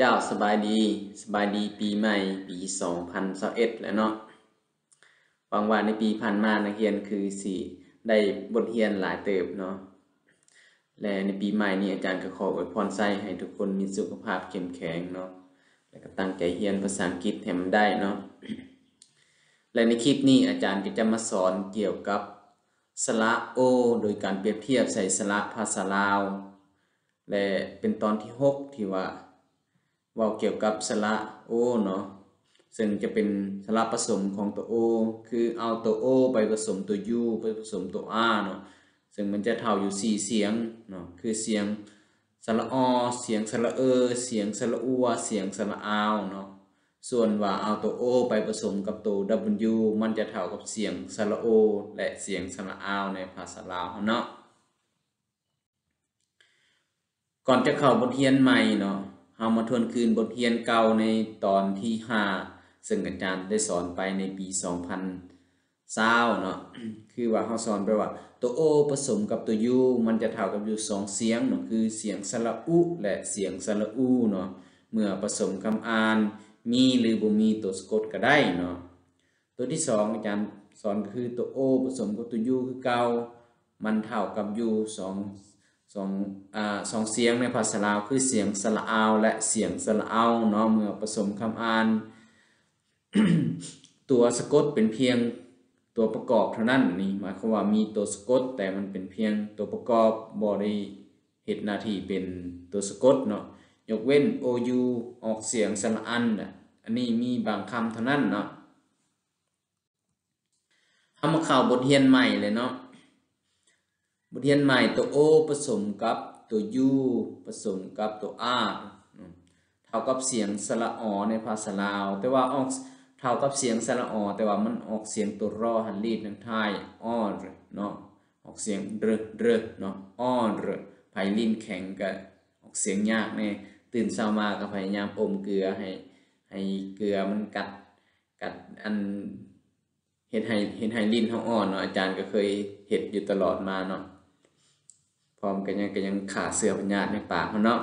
เจ้าสบายดีสบายดีปีใหม่ปี2021แล้วเนาะหวังว่าในปีผ่านมานักเรียนคือสิได้บทเรียนหลายเติบเนาะและในปีใหม่นี้อาจารย์ก็ขออวยพรไส้ให้ทุกคนมีสุขภาพเข้มแข็งเนาะแล้วก็ตั้งใจเรียนภาษาอังกฤษให้มันได้เนาะและในคลิปนี้อาจารย์ก็จะมาสอนเกี่ยวกับสระโอโดยการเปรียบเทียบใส่สระภาษาลาวและเป็นตอนที่6ที่ว่าเกี่ยวกับสระโอเนาะซึ่งจะเป็นสระผสมของตัวโอคือเอาตัวโอไปผสมตัวยูไปผสมตัวอาเนาะซึ่งมันจะเท่าอยู่4เสียงเนาะคือเสียงสระอเสียงสระเอเสียงสระอัวเสียงสระอาวเนาะส่วนว่าเอาตัวโอไปผสมกับตัว W มันจะเท่ากับเสียงสระโอและเสียงสระอาวในภาษาลาวเนาะก่อนจะเข้าบทเรียนใหม่เนาะเอามาทวนคืนบทเรียนเก่าในตอนที่5ซึ่งอาจารย์ได้สอนไปในปี2020เนาะ คือว่าเขาสอนไปว่าตัวโอผสมกับตัวยูมันจะเท่ากับอยู่2เสียงเนาะคือเสียงสระอุและเสียงสระอูเนาะเมื่อผสมคำอ่านมีหรือบ่มีตัวสะกดก็ได้เนาะตัวที่2อาจารย์สอนคือตัวโอผสมกับตัวยูคือเก่ามันเท่ากับอยู่สองเสียงในภาษาลาวคือเสียงสระอาวและเสียงสระเอาเนาะเมื่อผสมคำอ่าน ตัวสะกดเป็นเพียงตัวประกอบเท่านั้นนี่หมายความว่ามีตัวสะกดแต่มันเป็นเพียงตัวประกอบบ่ได้เฮ็ดหน้าที่เป็นตัวสะกดเนาะยกเว้น OU ออกเสียงสระอันน่ะอันนี้มีบางคำเท่านั้นเนาะเอามาเข้าบทเรียนใหม่เลยเนาะบทเรียนใหม่ตัว O ผสมกับตัว U ผสมกับตัว R เท่ากับเสียงสระอในภาษาลาวแต่ว่าออกเท่ากับเสียงสระอแต่ว่ามันออกเสียงตัวรอหันรีดทางไทยออเนาะออกเสียงเรเรเนาะออรไผ่ลิ้นแข็งก็ออกเสียงยากเนี่ยตื่นเช้ามาก็พยายามอมเกลือให้เกลือมันกัดอันเห็นให้ลิ้นเฮาอ่อนเนาะอาจารย์ก็เคยเห็นอยู่ตลอดมาเนาะพร้อมกันยังขาดเสือพยาธิในปากเนาะ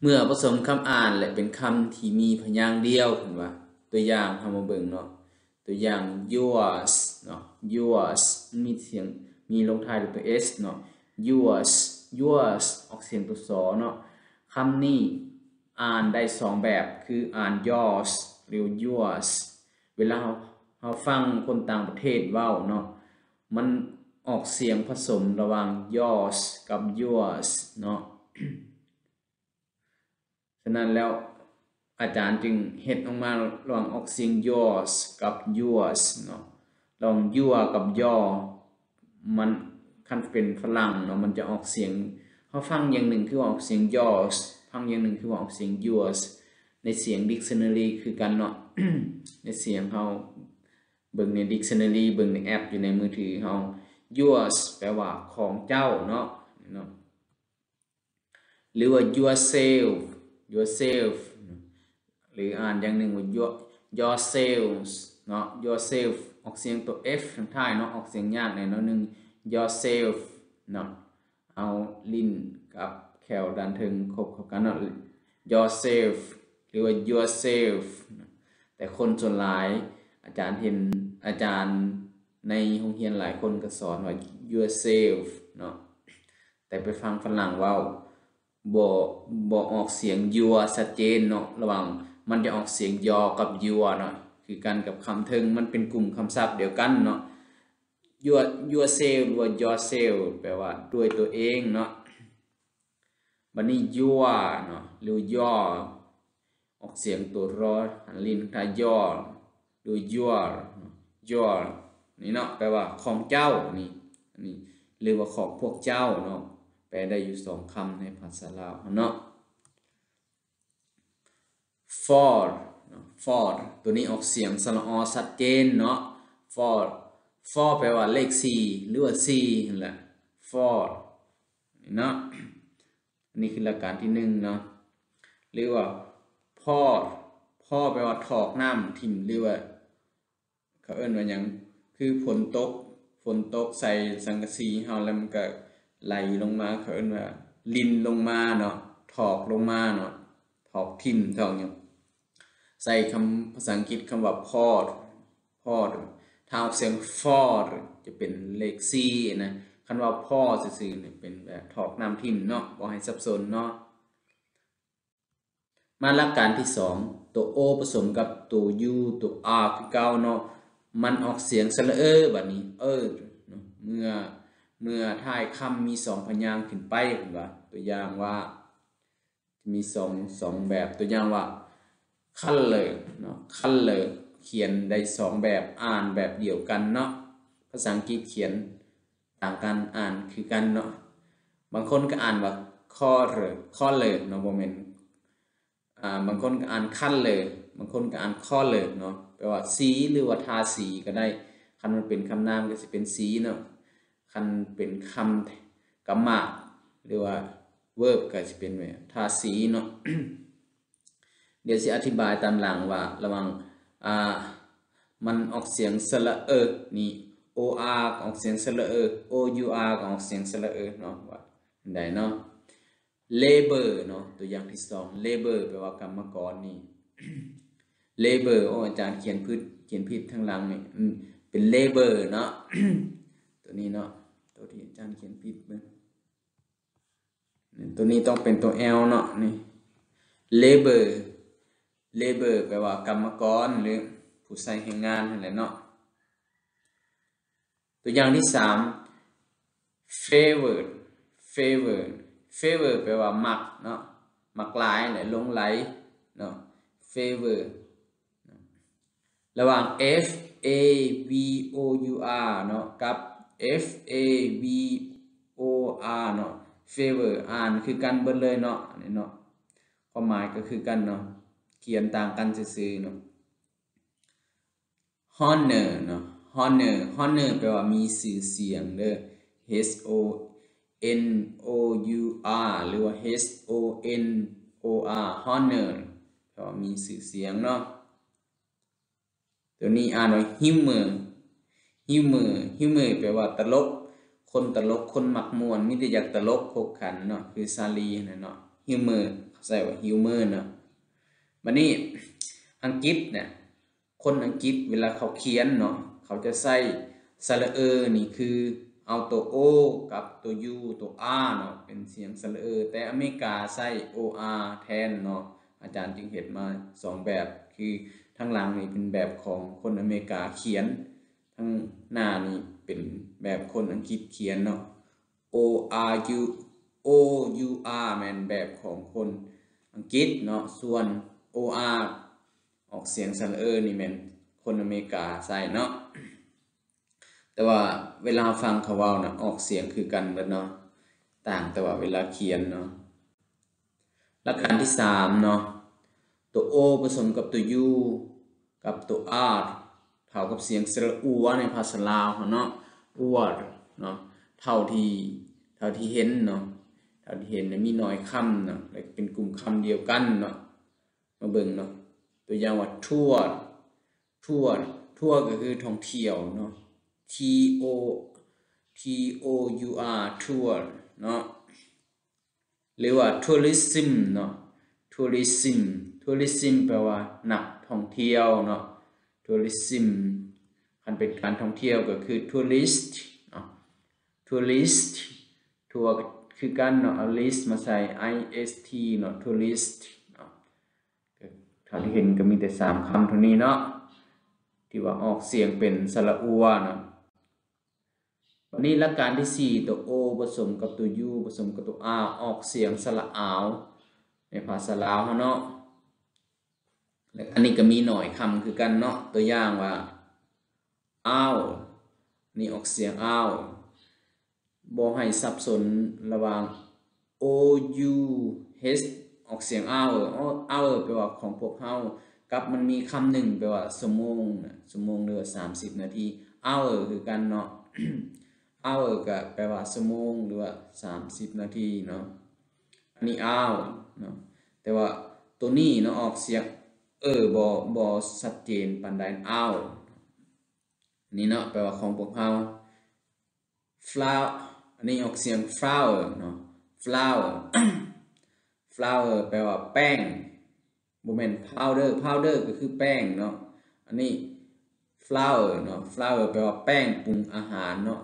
เมื่อผสมคำอ่านและเป็นคำที่มีพยางค์เดียวเห็นว่าตัวอย่างทำมาเบิ่งเนาะตัวอย่าง yours เนาะ yours มีเสียงมีลงท้ายด้วยตัว s เนาะ yours yours ออกเสียงตัวสอเนาะคำนี้อ่านได้2แบบคืออ่าน yours หรือ yours เวลาเราฟังคนต่างประเทศเว้าเนาะมันออกเสียงผสมระหว่าง yours กับ yours เนาะ ฉะนั้นแล้วอาจารย์จึงเฮ็ดออกมาระหว่างออกเสียง yours กับ yours เนาะลอง your กับ your มันคันเป็นฝรั่งเนาะมันจะออกเสียงเขาฟังอย่างหนึ่งคือออกเสียง yours ฟังอย่างหนึ่งคือออกเสียง yours ในเสียง dictionary คือกันเนาะ ในเสียงเขาเบิ่งใน dictionary เบิ่งในแอปอยู่ในมือถือเขาyours แปลว่าของเจ้าเนาะหรือว่า yourself yourself หรืออ่านอย่างหนึ่งว่า yourselves เนาะ yourself ออกเสียงตัว f ทางท้ายเนาะออกเสียงยากหน่อยนึง yourself เนาะเอาลิ้นกับแขวดันถึงคบเข้ากันเนาะ yourself หรือว่า yourself แต่คนส่วนหลายอาจารย์เห็นอาจารย์ในโรงเรียนหลายคนก็สอนว่า yourself เนาะแต่ไปฟังฝรั่งว่าบ่ออกเสียง your ชัดเจนเนาะระหว่างมันจะออกเสียง your กับ your เนาะคือกันกับคำเทิงมันเป็นกลุ่มคำศัพท์เดียวกันเนาะ yourself หรือ yourself แปลว่าด้วยตัวเองเนาะบัดนี้ your เนาะหรือ your ออกเสียงตัวรอหันลิ้นทาง your หรือ your yourนี่เนาะแปลว่าของเจ้านี่หรือว่าของพวกเจ้าเนาะแปลได้อยู่2คำในภาษาลาวเนาะ for for ตัวนี้ออกเสียงสระอชัดเจนเนาะ for for แปลว่าเลข4หรือว่า4นั่นแหละ for นี่เนาะนี่คือหลักการที่1เนาะหรือว่าพ่อแปลว่าถอกน้ำทิ่มหรือว่าเขาเอิ้นว่าหยังคือฝนตกใส่สังกะสีเฮาแล้วมันก็ไหลลงมาเขาเอิ้นว่าลินลงมาเนาะถอกลงมาเนาะถ อกทิมทองเนี่ยใส่คำภาษาอังกฤษคำว่า port port ถ้าออกเสียง ford จะเป็นเลข c นะคำว่าพ่อซื่อๆเนี่ยเป็นแบบถอกน้ำทิมเนาะบ่ให้สับสนเนาะมาหลักการที่สองตัว o ผสมกับตัว u ตัว r คือเก่าเนาะมันออกเสียงสระเอแบบนี้เออเมื่อท้ายคำมีสองพยางค์ขึ้นไปเห็นปะตัวอย่างว่ามีสองแบบตัวอย่างว่าคัลเลอร์เนาะคัลเลอร์เขียนได้สองแบบอ่านแบบเดียวกันเนาะภาษาอังกฤษเขียนต่างกันอ่านคือกันเนาะบางคนก็อ่านว่าคอเลอร์เนาะโมเมนต์บางคนก็อ่านคัลเลอร์บางคนก็อ่านคอเลอร์เนาะแปลว่าสีหรือว่าทาสีก็ได้คันมันเป็นคำนามก็จะเป็นสีเนาะคันเป็นคำกรรมะหรือว่าเวิร์บก็จะเป็นแบบทาสีเนาะ เดี๋ยวจะอธิบายตามหลังว่าระวังมันออกเสียงสระเอนี่ o r ออกเสียงสระเอ o u r ออกเสียงสระเอเนาะว่าได้เนาะ labor เนาะตัวอย่างที่สอง labor แปลว่ากรรมกรนี่ labor โอ้อาจารย์เขียนผิดทั้งหลังนี่เป็น labor เนาะ ตัวนี้เนาะตัวที่อาจารย์เขียนผิดเบิ่งตัวนี้ต้องเป็นตัว L เนาะนี่ labor แปลว่ากรรมกรหรือผู้ใช้แรงงานอะไรเนาะตัวอย่างที่สาม favor แปลว่ามักเนาะมักหลายหรือหลงไหลเนาะ favor ระหว่าง favor เนาะกับ favor เนาะfavor อ่านคือกันเบิดเลยเนาะนี่เนาะความหมายก็คือกันเนาะเขียนต่างกันซื่อๆเนาะ honor เนาะ honor แปลว่ามีชื่อเสียงเด้อ h o n o u r หรือว่า h o n o r honor แปลว่ามีชื่อเสียงเนาะตัวนี้อ่านว่า humor แปลว่าตลกคนตลกคนมักม่วนมิแต่อยากตลกโขกขันเนาะคือซาลีนะเนาะฮิวเมอร์เขาใส่ว่าฮิวเมอร์เนาะบัดนี้อังกฤษเนี่ยคนอังกฤษเวลาเขาเขียนเนาะเขาจะใส่สระเอนี่คือเอาตัว O กับตัว U ตัว R เนาะเป็นเสียงสระเอแต่อเมริกาใส่ OR แทนเนาะอาจารย์จึงเห็นมาสองแบบคือทั้งหลังนี่เป็นแบบของคนอเมริกาเขียนทั้งหน้านี่เป็นแบบคนอังกฤษเขียนเนาะ O U R แม่นแบบของคนอังกฤษเนาะส่วน O R ออกเสียงสระเอนี่แม่นคนอเมริกาใส่เนาะแต่ว่าเวลาฟังเขาเว้านะออกเสียงคือกันเบิดเนาะต่างแต่ว่าเวลาเขียนเนาะหลักการที่3เนาะตัว O ผสมกับตัว U กับตัว Rเท่ากับเสียงสระอัวในภาษาลาวเนาะอัวเนาะเท่าที่เห็นเนาะเท่าที่เห็นเนี่ยมีน้อยคำเนาะเป็นกลุ่มคำเดียวกันเนาะมาเบิ่งเนาะตัวอย่างว่าทั่วก็คือท่องเที่ยวเนาะ tour ทั่วเนาะหรือว่า tourism เนาะ tourism แปลว่านักท่องเที่ยวเนาะtourism คันเป็นการท่องเที่ยวก็คือ tourist เนาะ tourist ทัวร์คือกันเนาะเอา list มาใส่ ist เนาะ tourist เนาะเท่าที่เห็นก็มีแต่3คำเท่านี้เนาะที่ว่าออกเสียงเป็นสระอัวเนาะวันนี้หลักการที่4ตัว O ผสมกับตัว U ผสมกับตัว R ออกเสียงสระอาวในภาษาลาวเนาะอันนี้ก็มีหน่อยคำคือกันเนาะตัวอย่างว่าอ้าวนี่ออกเสียงอ้าวบ่ให้สับสนระหว่าง o u h ออกเสียงอ้าวอ้าวแปลว่าของพวกเฮากับมันมีคำหนึ่งแปลว่าชั่วโมงหรือ30นาทีอ้าวคือกันเนาะ อ้าวก็แปลว่าชั่วโมงหรือว่า30นาทีเนาะอันนี้อ้าวเนาะแต่ว่าตัวนี้เนาะออกเสียงบ่ชัดเจนปานใดอ้าวนี่เนาะแปลว่าของพวกเฮา flower อันนี้ออกเสียง flower เนาะ flower แปลว่าแป้ง โมเมนต์พาวเดอร์ก็คือแป้งเนาะอันนี้ flour เนาะ flour แปลว่าแป้งปรุงอาหารเนาะ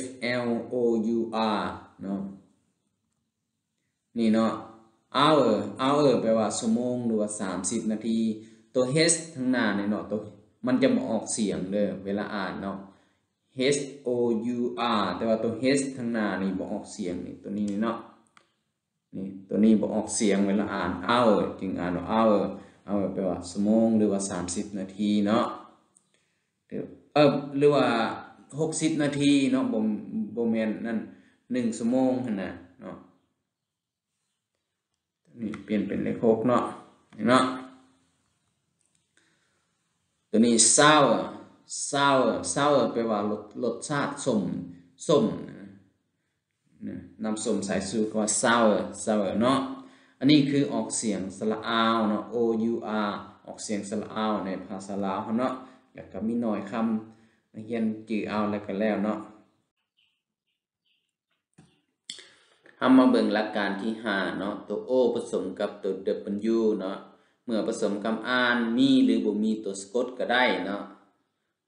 F L O U R เนาะนี่เนาะ hour แปลว่าชั่วโมงหรือว่า30นาทีตัว h ทั้งหน้าเนี่ยเนาะตัวมันจะมาออกเสียงเด้อเวลาอ่านเนาะ h o u r แต่ว่าตัว h ทั้งหน้านี่บ่ออกเสียงนี่ตัวนี้เนาะนี่ตัวนี้บ่ออกเสียงเวลาอ่าน hour จึงอ่านว่า hour แปลว่าชั่วโมงหรือว่า30นาทีเนาะหรือว่า60นาทีเนาะบ่แม่นนั่น1ชั่วโมงหั่นน่ะเนาะนี่เปลี่ยนเป็นเลข6เนาะนี่เนาะตัวนี้ sourแปลว่ารสชาติส้มนะน้ำส้มสายชูก็ว่า sour เนาะอันนี้คือออกเสียงสระอาวเนาะ o u r ออกเสียงสระอาวในภาษาลาวเนาะแล้วก็มีหน่อยคำเฮียนจือเอาแล้วก็แล้วเนาะทำมาเบิ่งหลักการที่5เนาะตัว o ผสมกับตัว w เนาะเมื่อผสมคำอ่านมีหรือบ่มีตัวสะกดก็ได้เนาะ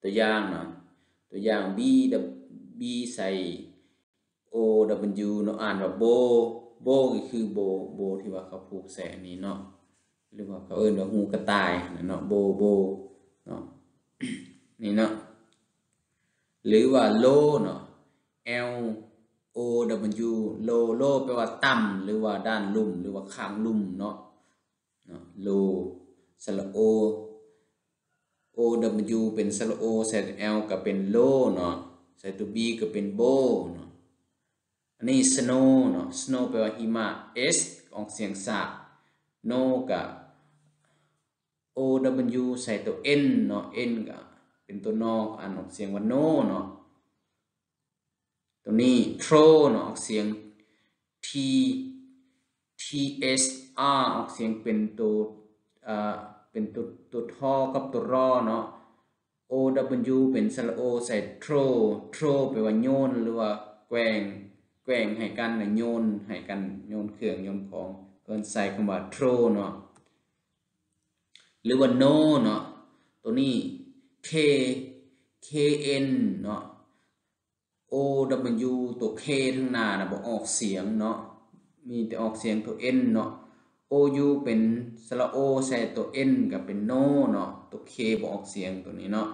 ตัวอย่างเนาะตัวอย่าง b ใส่ o w เนาะอ่านว่าโบก็คือโบที่ว่าเขาผูกใส่อันนี้เนาะหรือว่าเขาเอิ้นว่าหูกระต่ายเนาะโบเนาะนี่เนาะหรือว่าโลเนาะ l o w โลแปลว่าต่ำหรือว่าด้านลุ่มหรือว่าข้างลุ่มเนาะโลสระโอ o w เป็นสระโอใส่ l ก็เป็นโลเนาะใส่ตัว b ก็เป็นโบเนาะอันนี้ snow เนาะ snow แปลว่าหิมะ s ออกเสียงสะ no ก็ o w ใส่ตัว n เนาะ n ก็เป็นตัวนอกอ่านออกเสียงว่า no เนาะตัวนี้ throw เนาะออกเสียง t s r ออกเสียงเป็นตัวทอกับตัวรอเนาะ o w เป็นสระโอใส่ throw แปลว่าโยนหรือว่าแกว่งให้กันนะโยนให้กันโยนเครื่องโยนของเอิ้นใส่คำว่า throw เนาะหรือว่า no เนาะตัวนี้ kn เนาะ o w ตัว k ทั้งหน้าน่ะบ่ออกเสียงเนาะมีแต่ออกเสียงตัว n เนาะ ou เป็นสระโอใส่ตัว n ก็เป็น no เนาะตัว k บ่ออกเสียงตัวนี้เนาะ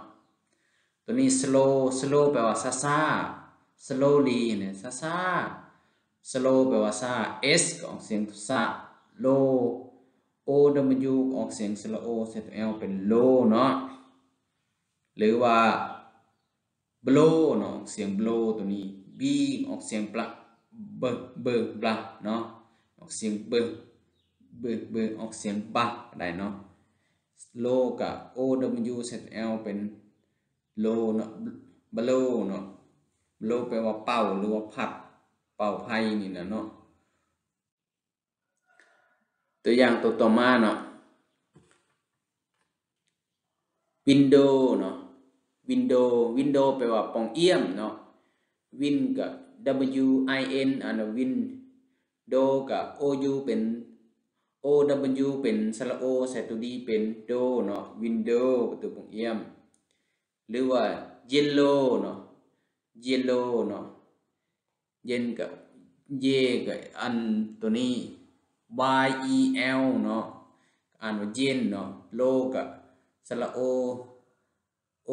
ตัวนี้ slow แปลว่าช้าๆ slowly เนี่ยช้าๆ slow แปลว่าช้า s ก็ออกเสียงช้า low ow ออกเสียงสระโอใส่ตัว l เป็น low เนาะหรือว่า blow เนาะออกเสียง blow ตัวนี้ b ออกเสียงปะเบอปลาเนาะออกเสียงเบอออกเสียงปะได้เนาะโลกับ o w z l เป็นโลเนาะบโลเนาะโลแปลว่าเป่าหรือว่าผัดเป่าไพ่นี่นะเนาะตัวอย่างตัวต่อมาเนาะ window เนาะ window แปลว่าปองเอี้ยมเนาะ win กับw i n อ่านว่า win โดกับ o u เป็น o w เป็นสระโอใส่ตัว d เป็น do เนาะ window ตัวปองเอี้ยมหรือว่า yellow เนาะ yellow เนาะ yen กับ ye กับอันตัวนี้ y e l เนาะอ่านว่า yen เนาะ low กับสระโอ o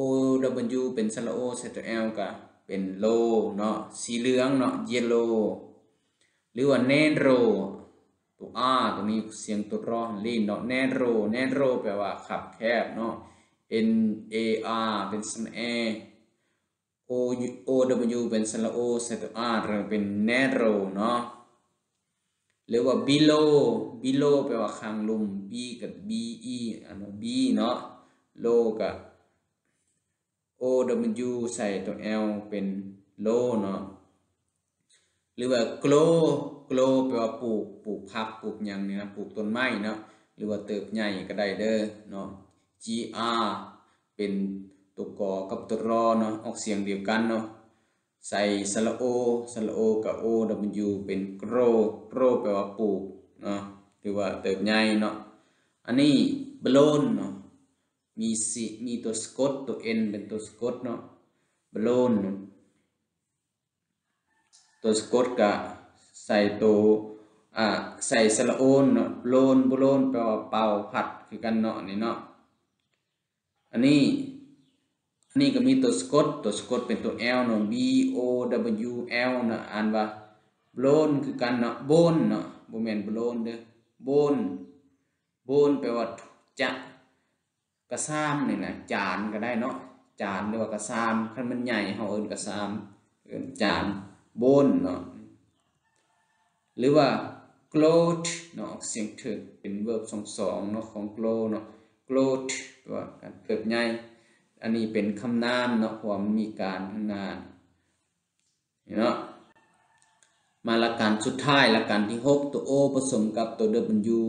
w เป็นสระโอใส่ตัว l กับเป็นโลเนาะสีเหลืองเนาะ yellow หรือว่า negro ตัว r ตัวนี้เสียงตัวรอลิ้นเนาะ negro แปลว่าขับแคบเนาะ n a r เป็นสระเอ o w เป็นสระโอใส่ตัว r เป็น negro เนาะหรือว่า below แปลว่าข้างลุ่ม b กับ b e อันว่า b เนาะ low กับo w ใส่ตัว l เป็นโลเนาะหรือว่า grow แปลว่าปลูกผักปลูกหยังนี่นะปลูกต้นไม้เนาะหรือว่าเติบใหญ่ก็ได้เด้อเนาะ gr เป็นตัวกอกับตัวรอเนาะออกเสียงเดียวกันเนาะใส่สระโอกับ o w เป็น grow แปลว่าปลูกเนาะหรือว่าเติบใหญ่เนาะ อันนี้บอลลูนเนาะมีสีมีตัวสกอตตัว N เป็นตัวสกอตเนาะบอลลูนตัวสกอตก็ใส่ตัวใส่สระโอนเนาะโลนบอลลูนแปลว่าเป่าผัดคือกันเนาะนี่เนาะอันนี้ก็มีตัวสกอตเป็นตัว L เนาะ B O W L เนาะอ่านว่าบอลลูนคือกันเนาะโบนเนาะโบแมนบอลลูนเด้อโบนแปลว่าจะกระซ้ำนี่นะจานก็ได้เนาะจานหรือว่ากระซ้ำขั้นมันใหญ่เขาเอินกระซ้ำเอินจานโบนเนาะหรือว่าโกลดเนาะเสียงถึกเป็นเวิร์บ2-2เนาะของโกลเนาะโกลดแปลว่าการเกิดใหญ่อันนี้เป็นคำนามเนาะความมีการข้างหน้าเนาะมาละการสุดท้ายละการที่6ตัว O ผสมกับตัว W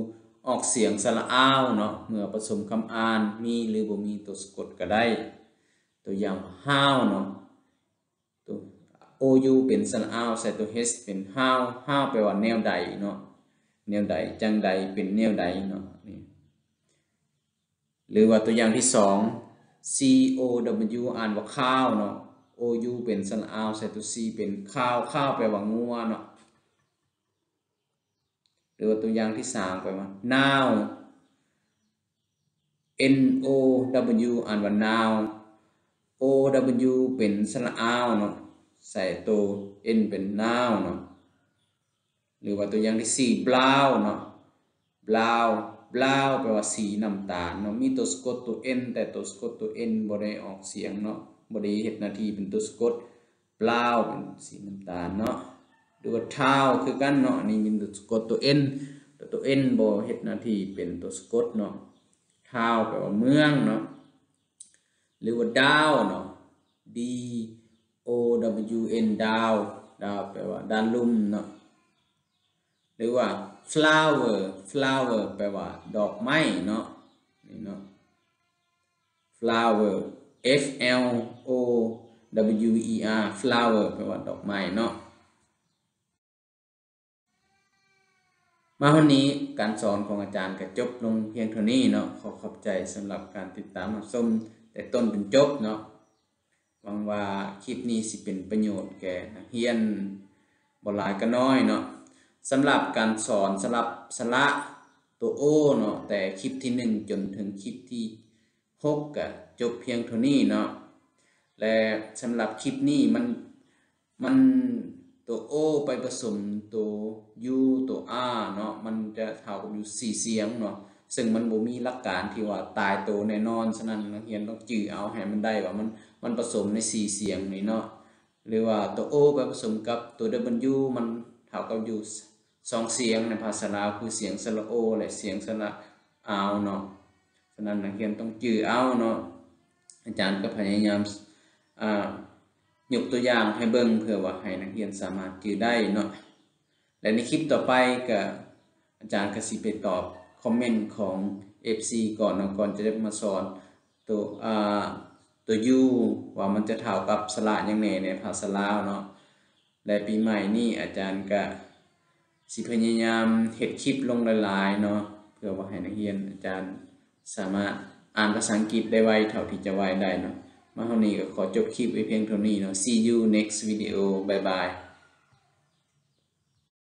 ออกเสียงสระอ้าวเนาะเมื่อผสมคำอ่านมีหรือบ่มีตัวสะกดก็ได้ตัวอย่างห้าวเนาะตัว OU เป็นสระอ้าวใส่ตัว H เป็นห้าวแปลว่าแนวใดเนาะแนวใดจังใดเป็นแนวใดเนาะนี่หรือว่าตัวอย่างที่2 COW อ่านว่าข้าวเนาะ OU เป็นสระอ้าวใส่ตัว C เป็นข้าวแปลว่างัวเนาะหรือตัวอย่างที่3ไปว่า now n o w อ่านว่า now o w เป็นสระอาวเนาะใส่ตัว n เป็น now เนาะหรือว่าตัวอย่างที่4 brown เนาะ brown แปลว่าสีน้ำตาลเนาะมีตัวสะกดตัว n แต่ตัวสะกดตัว n บ่ได้ออกเสียงเนาะบ่ได้เฮ็ดหน้าที่เป็นตัวสะกด brown เป็นสีน้ำตาลเนาะดูว่าเท้าคือกันเนาะนี่มีตัวสะกดตัว N บ่เฮ็ดหน้าที่เป็นตัวสะกดเนาะเท้าแปลว่าเมืองเนาะหรือว่าดาวเนาะ D O W N ดาวแปลว่าด้านลุ่มเนาะหรือว่า flower flower แปลว่าดอกไม้เนาะนี่เนาะ flower F L O W E R flower แปลว่าดอกไม้เนาะมาวันนี้การสอนของอาจารย์ก็จบลงเพียงเท่านี้เนาะขอขอบใจสำหรับการติดตามรับชมแต่ต้นเป็นจบเนาะหวังว่าคลิปนี้สิเป็นประโยชน์แก่นักเรียนบ่หลายก็น้อยเนาะสำหรับการสอนสำหรับสระตัวโอเนาะแต่คลิปที่1จนถึงคลิปที่6ก็จบเพียงเท่านี้เนาะและสำหรับคลิปนี้มันตัวโอไปผสมตัว U ตัว R เนาะมันจะเท่ากับอยู่4เสียงเนาะซึ่งมันบ่มีหลักการที่ว่าตายตัวแน่นอนฉะนั้นนักเรียนต้องจื้อเอาให้มันได้ว่ามันผสมใน4เสียงนี่เนาะหรือว่าตัวโอไปผสมกับตัว W มันเท่ากับอยู่2เสียงในภาษาลาวคือเสียงสระโอและเสียงสระอาวเนาะฉะนั้นนักเรียนต้องจื้อเอาเนาะอาจารย์ก็พยายามยกตัวอย่างให้เบิ่งเพื่อว่าให้นักเรียนสามารถจื้อได้เนาะและในคลิปต่อไปก็อาจารย์ก็สิไปตอบคอมเมนต์ของ FC ก่อนเนาะก่อนจะได้มาสอนตัวU ว่ามันจะเท่ากับสระยังไงในภาษาลาวเนาะและปีใหม่นี้อาจารย์ก็สิพยายามเฮ็ดคลิปลงหลายๆเนาะเพื่อว่าให้นักเรียนอาจารย์สามารถอ่านภาษาอังกฤษได้ไวเท่าที่จะไวได้เนาะมาเท่านี้ก็ขอจบคลิปไว้เพียงเท่านี้เนาะ See you next video bye bye